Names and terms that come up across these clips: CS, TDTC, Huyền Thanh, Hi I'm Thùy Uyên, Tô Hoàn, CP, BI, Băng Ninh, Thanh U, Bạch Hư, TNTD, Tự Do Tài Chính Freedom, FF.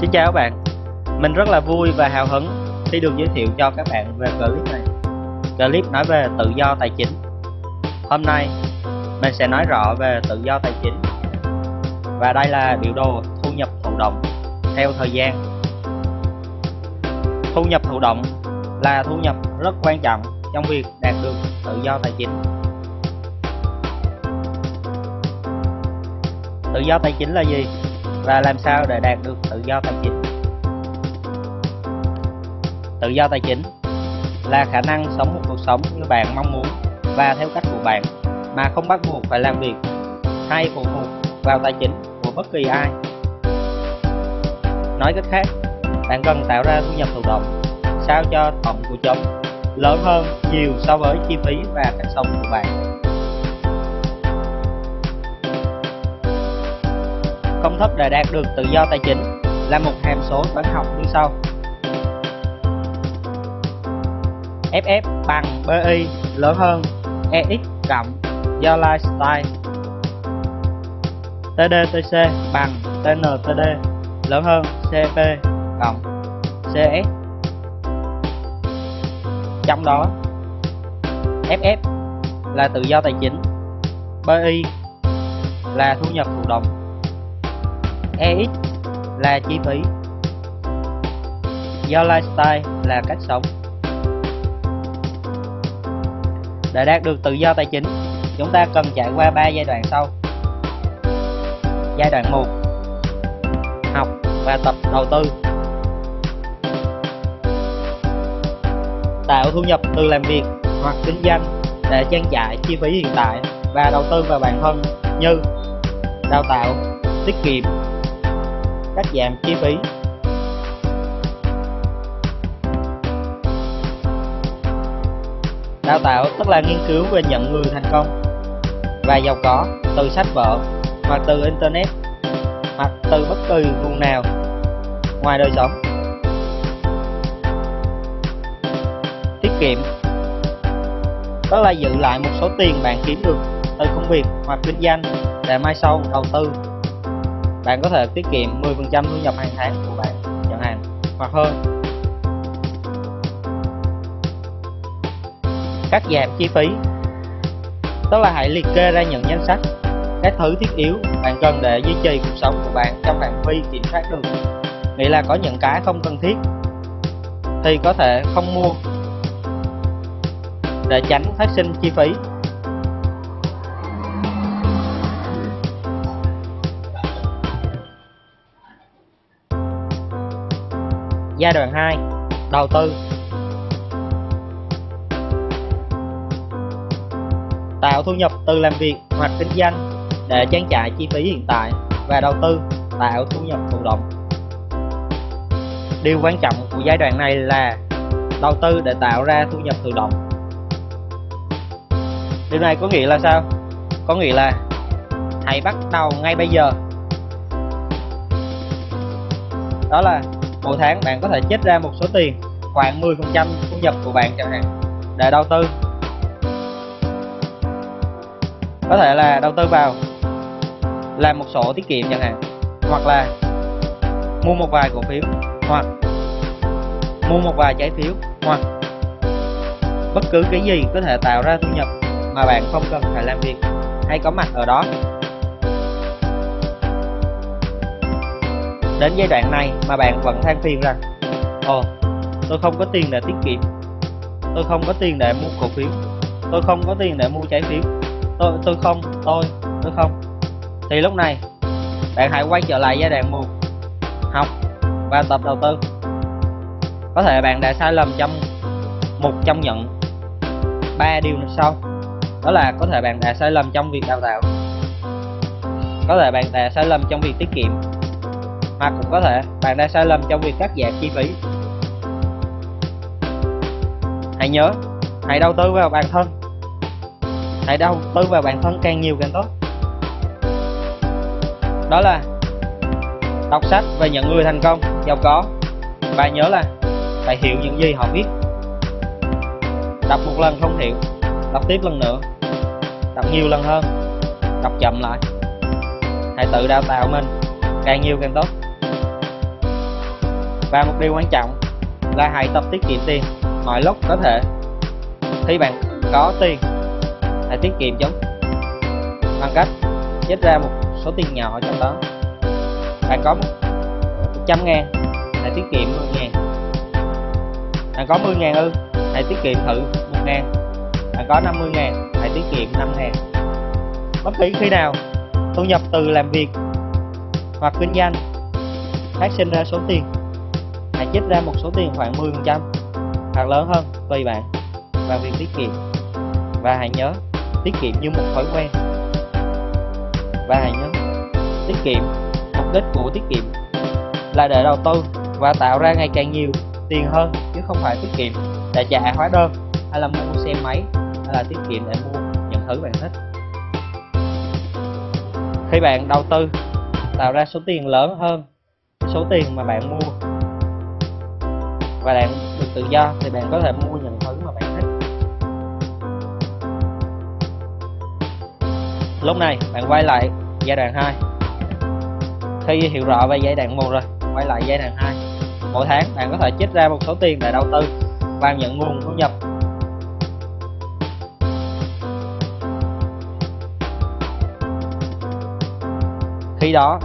Xin chào các bạn, mình rất là vui và hào hứng khi được giới thiệu cho các bạn về clip này. Clip nói về tự do tài chính. Hôm nay mình sẽ nói rõ về tự do tài chính. Và đây là biểu đồ thu nhập thụ động theo thời gian. Thu nhập thụ động là thu nhập rất quan trọng trong việc đạt được tự do tài chính. Tự do tài chính là gì? Và làm sao để đạt được tự do tài chính? Tự do tài chính là khả năng sống một cuộc sống như bạn mong muốn và theo cách của bạn, mà không bắt buộc phải làm việc hay phụ thuộc vào tài chính của bất kỳ ai. Nói cách khác, bạn cần tạo ra thu nhập thụ động sao cho tổng của chúng lớn hơn nhiều so với chi phí và cách sống của bạn. Công thức để đạt được tự do tài chính là một hàm số toán học như sau: FF bằng BI lớn hơn EX cộng do lifestyle, TDTC bằng TNTD lớn hơn CP cộng CS. Trong đó, FF là tự do tài chính, BI là thu nhập thụ động, EX là chi phí, do lifestyle là cách sống. Để đạt được tự do tài chính, chúng ta cần trải qua 3 giai đoạn sau. Giai đoạn 1: học và tập đầu tư. Tạo thu nhập từ làm việc hoặc kinh doanh để trang trải chi phí hiện tại và đầu tư vào bản thân như đào tạo, tiết kiệm, cắt giảm chi phí. Đào tạo tức là nghiên cứu về những người thành công và giàu có từ sách vở hoặc từ internet hoặc từ bất kỳ nguồn nào ngoài đời sống. Tiết kiệm tức là giữ lại một số tiền bạn kiếm được từ công việc hoặc kinh doanh để mai sau đầu tư. Bạn có thể tiết kiệm 10% thu nhập hàng tháng của bạn chẳng hạn, hoặc hơn. Cắt giảm chi phí tức là hãy liệt kê ra những danh sách các thứ thiết yếu bạn cần để duy trì cuộc sống của bạn trong phạm vi kiểm soát được. Nghĩa là có những cái không cần thiết thì có thể không mua để tránh phát sinh chi phí. Giai đoạn 2: đầu tư. Tạo thu nhập từ làm việc hoặc kinh doanh để trang trải chi phí hiện tại và đầu tư tạo thu nhập thụ động. Điều quan trọng của giai đoạn này là đầu tư để tạo ra thu nhập thụ động. Điều này có nghĩa là sao? Có nghĩa là hãy bắt đầu ngay bây giờ. Đó là mỗi tháng bạn có thể trích ra một số tiền khoảng 10% thu nhập của bạn chẳng hạn để đầu tư. Có thể là đầu tư vào làm một sổ tiết kiệm chẳng hạn, hoặc là mua một vài cổ phiếu, hoặc mua một vài trái phiếu, hoặc bất cứ cái gì có thể tạo ra thu nhập mà bạn không cần phải làm việc hay có mặt ở đó. Đến giai đoạn này mà bạn vẫn than phiền rằng: ồ, tôi không có tiền để tiết kiệm, tôi không có tiền để mua cổ phiếu, tôi không có tiền để mua trái phiếu, tôi không. Thì lúc này bạn hãy quay trở lại giai đoạn 1: học và tập đầu tư. Có thể bạn đã sai lầm trong một trong những 3 điều sau. Đó là có thể bạn đã sai lầm trong việc đào tạo, có thể bạn đã sai lầm trong việc tiết kiệm, hoặc cũng có thể bạn đã sai lầm trong việc cắt giảm chi phí. Hãy nhớ, hãy đầu tư vào bản thân. Hãy đầu tư vào bản thân càng nhiều càng tốt. Đó là đọc sách về những người thành công, giàu có. Và nhớ là phải hiểu những gì họ biết. Đọc một lần không hiểu, đọc tiếp lần nữa, đọc nhiều lần hơn, đọc chậm lại. Hãy tự đào tạo mình càng nhiều càng tốt. Và một điều quan trọng là hãy tập tiết kiệm tiền mọi lúc có thể. Khi bạn có tiền, hãy tiết kiệm chúng bằng cách trích ra một số tiền nhỏ trong đó. Bạn có 100.000, hãy tiết kiệm 10.000. Bạn có 10.000 ư? Hãy tiết kiệm thử 1.000. Bạn có 50.000, hãy tiết kiệm 5.000. Bất kỳ khi nào thu nhập từ làm việc hoặc kinh doanh phát sinh ra số tiền, hãy trích ra một số tiền khoảng 10% hoặc lớn hơn tùy bạn vào việc tiết kiệm. Và hãy nhớ tiết kiệm như một thói quen. Và hãy nhớ tiết kiệm, mục đích của tiết kiệm là để đầu tư và tạo ra ngày càng nhiều tiền hơn, chứ không phải tiết kiệm để trả hóa đơn hay là mua một xe máy, hay là tiết kiệm để mua những thứ bạn thích. Khi bạn đầu tư tạo ra số tiền lớn hơn số tiền mà bạn mua và bạn được tự do, thì bạn có thể mua những thứ mà bạn thích. Lúc này bạn quay lại giai đoạn 2. Khi hiểu rõ về giai đoạn 1 rồi, quay lại giai đoạn 2. Mỗi tháng bạn có thể trích ra một số tiền để đầu tư vào những nguồn thu nhập. Khi đó,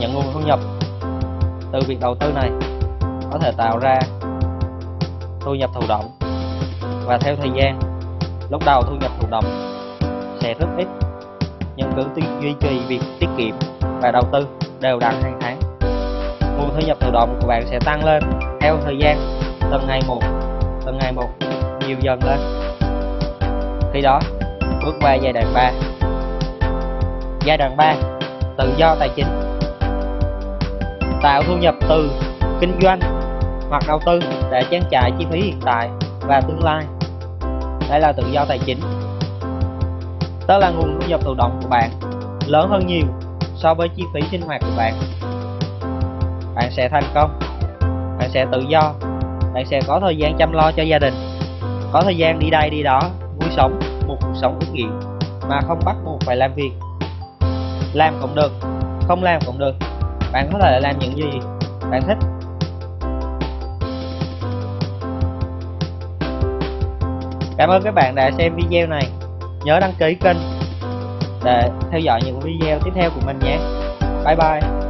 những nguồn thu nhập từ việc đầu tư này có thể tạo ra thu nhập thụ động, và theo thời gian, lúc đầu thu nhập thụ động sẽ rất ít, nhưng cứ duy trì việc tiết kiệm và đầu tư đều đặn hàng tháng, nguồn thu nhập thụ động của bạn sẽ tăng lên theo thời gian, từng ngày một nhiều dần lên. Khi đó bước qua giai đoạn 3. Giai đoạn 3, tự do tài chính, tạo thu nhập từ kinh doanh hoặc đầu tư để trang trải chi phí hiện tại và tương lai. Đây là tự do tài chính, tức là nguồn thu nhập thụ động của bạn lớn hơn nhiều so với chi phí sinh hoạt của bạn. Bạn sẽ thành công, bạn sẽ tự do, bạn sẽ có thời gian chăm lo cho gia đình, có thời gian đi đây đi đó, vui sống một cuộc sống ý nghĩa mà không bắt buộc phải làm việc. Làm cũng được, không làm cũng được, bạn có thể làm những gì bạn thích. Cảm ơn các bạn đã xem video này. Nhớ đăng ký kênh để theo dõi những video tiếp theo của mình nhé. Bye bye.